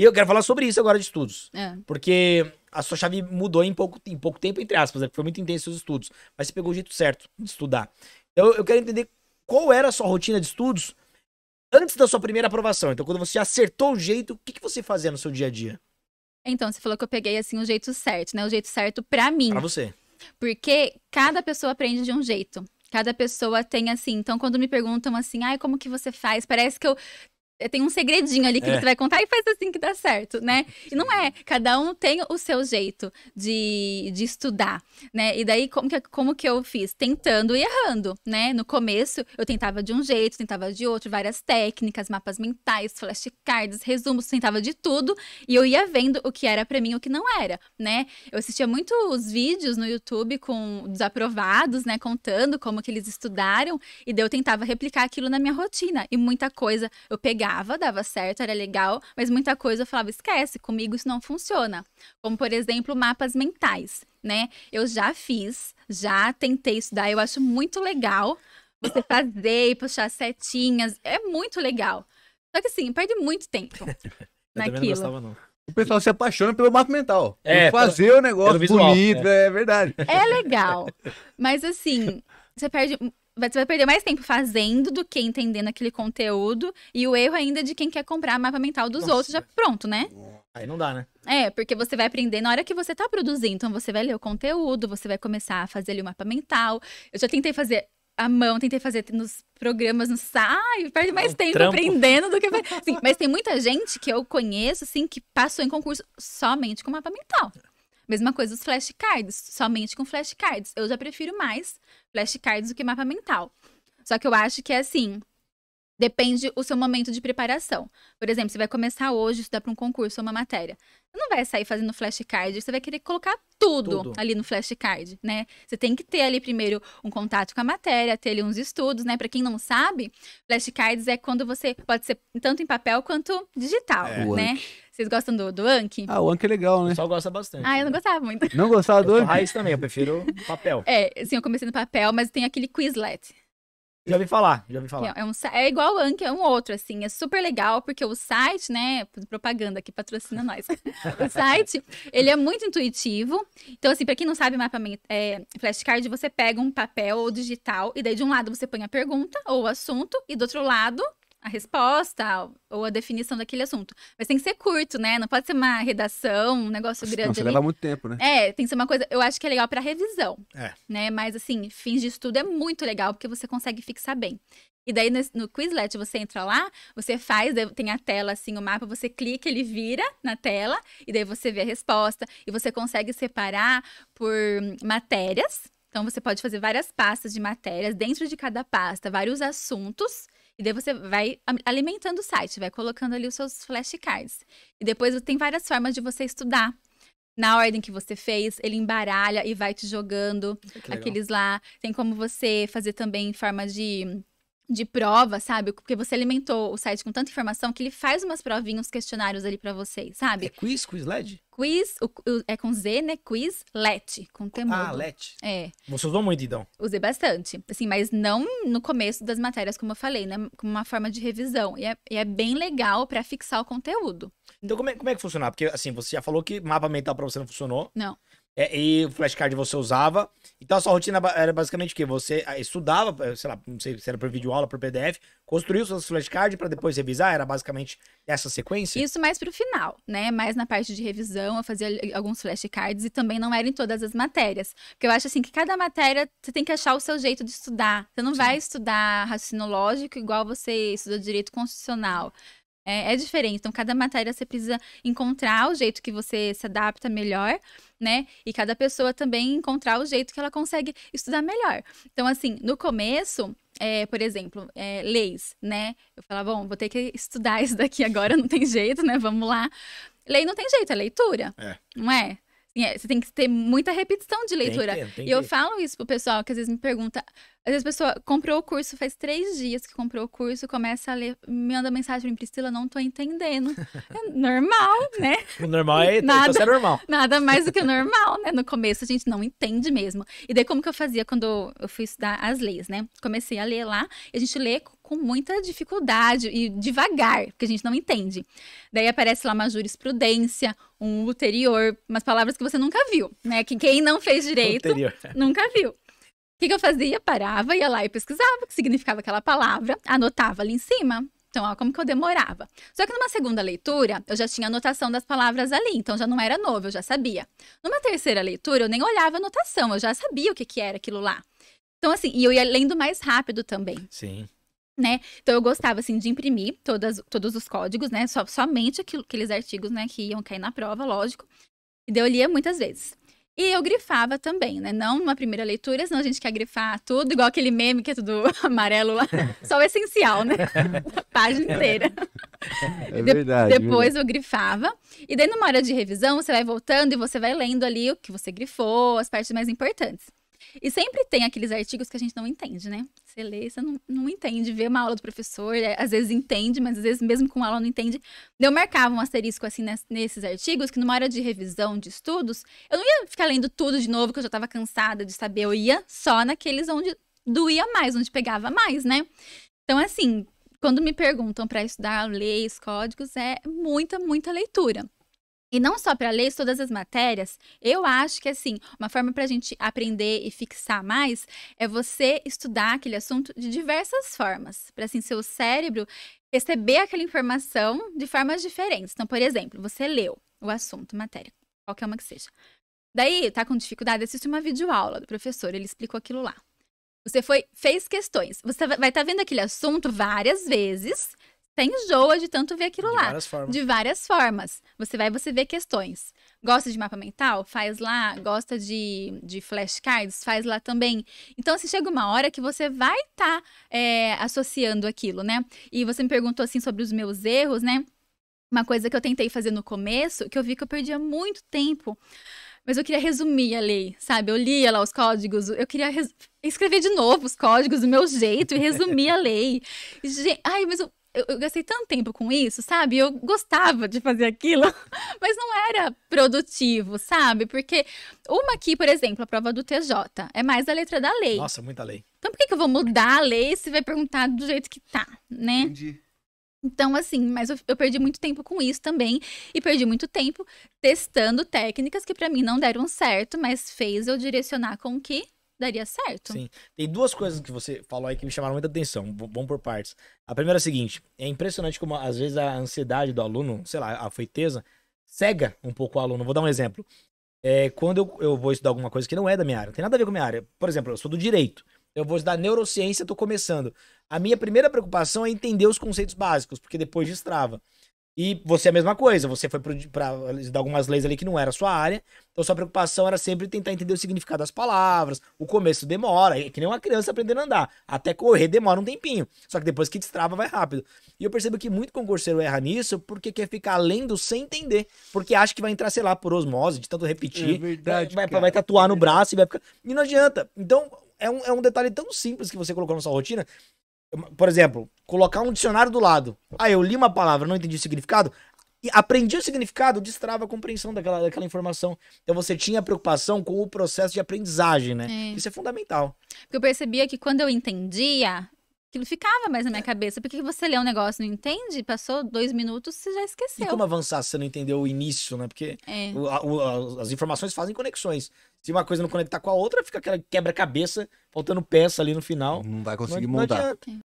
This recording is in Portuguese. E eu quero falar sobre isso agora de estudos. É. Porque a sua chave mudou em pouco tempo, entre aspas, né? Foi muito intenso os estudos. Mas você pegou o jeito certo de estudar. Então, eu quero entender qual era a sua rotina de estudos antes da sua primeira aprovação. Então, quando você acertou o jeito, o que, que você fazia no seu dia a dia? Então, você falou que eu peguei, assim, o jeito certo, né? O jeito certo pra mim. Pra você. Porque cada pessoa aprende de um jeito. Cada pessoa tem, assim... Então, quando me perguntam, assim, ai, como que você faz? Parece que eu... Tem um segredinho ali que você vai contar e faz assim que dá certo, né? E não é. Cada um tem o seu jeito de estudar, né? E daí, como que eu fiz? Tentando e errando, né? No começo, eu tentava de um jeito, tentava de outro, várias técnicas, mapas mentais, flashcards, resumos, tentava de tudo. E eu ia vendo o que era pra mim e o que não era, né? Eu assistia muito os vídeos no YouTube com os aprovados, né? Contando como que eles estudaram. E daí, eu tentava replicar aquilo na minha rotina. E muita coisa eu pegava, dava certo, era legal, mas muita coisa eu falava, esquece, comigo isso não funciona. Como, por exemplo, mapas mentais, né? Eu já fiz, já tentei estudar, eu acho muito legal você fazer e puxar setinhas, é muito legal. Só que assim, perde muito tempo naquilo. Eu não gostava, não. O pessoal se apaixona pelo mapa mental. É, fazer o negócio visual, bonito, é verdade. É legal, mas assim, você vai perder mais tempo fazendo do que entendendo aquele conteúdo. E o erro ainda é de quem quer comprar mapa mental dos outros já pronto, né? Aí não dá, né? É, porque você vai aprender na hora que você tá produzindo. Então, você vai ler o conteúdo, você vai começar a fazer ali o mapa mental. Eu já tentei fazer à mão, tentei fazer nos programas, no sai, perde mais tempo trampo. Aprendendo do que... Assim, mas tem muita gente que eu conheço, assim, que passou em concurso somente com mapa mental. Mesma coisa os flashcards, somente com flashcards. Eu já prefiro mais flashcards do que mapa mental. Só que eu acho que é assim, depende o seu momento de preparação. Por exemplo, você vai começar hoje a estudar para um concurso ou uma matéria. Você não vai sair fazendo flashcard, você vai querer colocar tudo ali no flashcard, né? Você tem que ter ali primeiro um contato com a matéria, ter ali uns estudos, né? Pra quem não sabe, flashcards é quando você pode ser tanto em papel quanto digital, né? Vocês gostam do Anki? Ah, o Anki é legal, né? O pessoal gosta bastante. Ah, eu não gostava muito. Não gostava do Anki? Raiz também, eu prefiro papel. É, assim, eu comecei no papel, mas tem aquele Quizlet. Já ouvi falar. É igual o Anki, é um outro, assim, é super legal, porque o site, né, propaganda que patrocina nós, o site, ele é muito intuitivo, então assim, pra quem não sabe, flashcard, você pega um papel ou digital, e daí de um lado você põe a pergunta ou o assunto, e do outro lado a resposta ou a definição daquele assunto. Mas tem que ser curto, né? Não pode ser uma redação, um negócio grande. Não, você leva muito tempo, né? É, tem que ser uma coisa... Eu acho que é legal pra revisão, né? Mas, assim, fins de estudo é muito legal, porque você consegue fixar bem. E daí, no Quizlet, você entra lá, você faz, tem a tela, assim, o mapa, você clica, ele vira na tela, e daí você vê a resposta, e você consegue separar por matérias. Então, você pode fazer várias pastas de matérias, dentro de cada pasta, vários assuntos... E daí você vai alimentando o site, vai colocando ali os seus flashcards. E depois tem várias formas de você estudar. Na ordem que você fez, ele embaralha e vai te jogando aqueles lá. Tem como você fazer também em forma de prova, sabe? Porque você alimentou o site com tanta informação que ele faz umas provinhas, uns questionários ali pra vocês, sabe? É quiz? Quizlet? Quiz, é com Z, né? Quizlet, com temudo. Ah, let. É. Você usou muito, então? Usei bastante, assim, mas não no começo das matérias, como eu falei, né? Como uma forma de revisão. E é bem legal pra fixar o conteúdo. Então, como é que funcionava? Porque, assim, você já falou que mapa mental pra você não funcionou. Não. E o flashcard você usava. Então a sua rotina era basicamente o quê? Você estudava, sei lá, não sei se era por videoaula, por PDF, construiu seus flashcards pra depois revisar? Era basicamente essa sequência? Isso mais pro final, né? Mais na parte de revisão, eu fazia alguns flashcards e também não era em todas as matérias. Porque eu acho assim que cada matéria você tem que achar o seu jeito de estudar. Você não vai estudar raciocínio lógico igual você estudou direito constitucional. É diferente, então cada matéria você precisa encontrar o jeito que você se adapta melhor, né? E cada pessoa também encontrar o jeito que ela consegue estudar melhor. Então, assim, no começo, por exemplo, leis, né? Eu falava, bom, vou ter que estudar isso daqui agora, não tem jeito, né? Vamos lá. Lei não tem jeito, é leitura, não é? Você tem que ter muita repetição de leitura. E eu falo isso pro pessoal, que às vezes me pergunta, Às vezes a pessoa comprou o curso, faz 3 dias que comprou o curso, começa a ler, me manda mensagem pra mim, Priscila, não tô entendendo. É normal, né? O normal é, nada, então é normal. Nada mais do que o normal, né? No começo a gente não entende mesmo. E daí como que eu fazia quando eu fui estudar as leis, né? Comecei a ler lá, e a gente lê com muita dificuldade e devagar, porque a gente não entende. Daí aparece lá uma jurisprudência, um ulterior, umas palavras que você nunca viu, né? Que quem não fez direito nunca viu. O que eu fazia? Parava, ia lá e pesquisava o que significava aquela palavra, anotava ali em cima. Então, ó, como que eu demorava. Só que numa segunda leitura, eu já tinha anotação das palavras ali, então já não era novo, eu já sabia. Numa terceira leitura, eu nem olhava a anotação, eu já sabia o que que era aquilo lá. Então, assim, e eu ia lendo mais rápido também. Sim. Né? Então, eu gostava, assim, de imprimir todos os códigos, né? Somente aqueles artigos, né, que iam cair na prova, lógico. E daí eu lia muitas vezes. E eu grifava também, né? Não numa primeira leitura, senão a gente quer grifar tudo, igual aquele meme que é tudo amarelo lá. Só o essencial, né? A página inteira. É verdade. Depois eu grifava. E daí, numa hora de revisão, você vai voltando e você vai lendo ali o que você grifou, as partes mais importantes. E sempre tem aqueles artigos que a gente não entende, né? Você lê, você não entende, vê uma aula do professor, às vezes entende, mas às vezes mesmo com aula não entende. Eu marcava um asterisco assim nesses artigos, que numa hora de revisão de estudos, eu não ia ficar lendo tudo de novo, que eu já estava cansada de saber, eu ia só naqueles onde doía mais, onde pegava mais, né? Então, assim, quando me perguntam para estudar leis, códigos, é muita, muita leitura. E não só para ler todas as matérias, eu acho que, assim, uma forma para a gente aprender e fixar mais é você estudar aquele assunto de diversas formas, para, assim, seu cérebro receber aquela informação de formas diferentes. Então, por exemplo, você leu o assunto, matéria, qualquer uma que seja. Daí, tá com dificuldade, assiste uma videoaula do professor, ele explicou aquilo lá. Você fez questões, você vai estar vendo aquele assunto várias vezes. Você enjoa de tanto ver aquilo lá. De várias formas. Você vê questões. Gosta de mapa mental? Faz lá. Gosta de flashcards? Faz lá também. Então, assim, chega uma hora que você vai estar associando aquilo, né? E você me perguntou, assim, sobre os meus erros, né? Uma coisa que eu tentei fazer no começo, que eu vi que eu perdia muito tempo. Mas eu queria resumir a lei, sabe? Eu lia lá os códigos, eu queria escrever de novo os códigos do meu jeito e resumir a lei. Ai, mas eu gastei tanto tempo com isso, sabe? Eu gostava de fazer aquilo, mas não era produtivo, sabe? Porque uma aqui, por exemplo, a prova do TJ, é mais a letra da lei. Nossa, muita lei. Então, por que eu vou mudar a lei se vai perguntar do jeito que tá, né? Entendi. Então, assim, mas eu perdi muito tempo com isso também. E perdi muito tempo testando técnicas que pra mim não deram certo, mas fez eu direcionar com o que daria certo. Sim. Tem duas coisas que você falou aí que me chamaram muita atenção. Vamos por partes. A primeira é a seguinte. É impressionante como, às vezes, a ansiedade do aluno, sei lá, a foiteza, cega um pouco o aluno. Vou dar um exemplo. Quando eu vou estudar alguma coisa que não é da minha área, não tem nada a ver com a minha área. Por exemplo, eu sou do direito. Eu vou estudar neurociência, tô começando. A minha primeira preocupação é entender os conceitos básicos, porque depois destrava. E você é a mesma coisa, você foi para algumas leis ali que não era a sua área, então sua preocupação era sempre tentar entender o significado das palavras, o começo demora, é que nem uma criança aprendendo a andar, até correr demora um tempinho, só que depois que destrava vai rápido. E eu percebo que muito concurseiro erra nisso porque quer ficar lendo sem entender, porque acha que vai entrar, sei lá, por osmose, de tanto repetir, é verdade, vai tatuar no braço e vai ficar... E não adianta, então é um detalhe tão simples que você colocou na sua rotina. Por exemplo, colocar um dicionário do lado. Ah, eu li uma palavra, não entendi o significado. E aprendi o significado, destrava a compreensão daquela informação. Então você tinha preocupação com o processo de aprendizagem, né? É. Isso é fundamental. Porque eu percebia que quando eu entendia, aquilo ficava mais na minha cabeça. Porque você lê um negócio e não entende, passou 2 minutos, você já esqueceu. E como avançar se você não entendeu o início, né? Porque as informações fazem conexões. Se uma coisa não conectar com a outra, fica aquela quebra-cabeça, faltando peça ali no final. Não vai conseguir montar. Não adianta.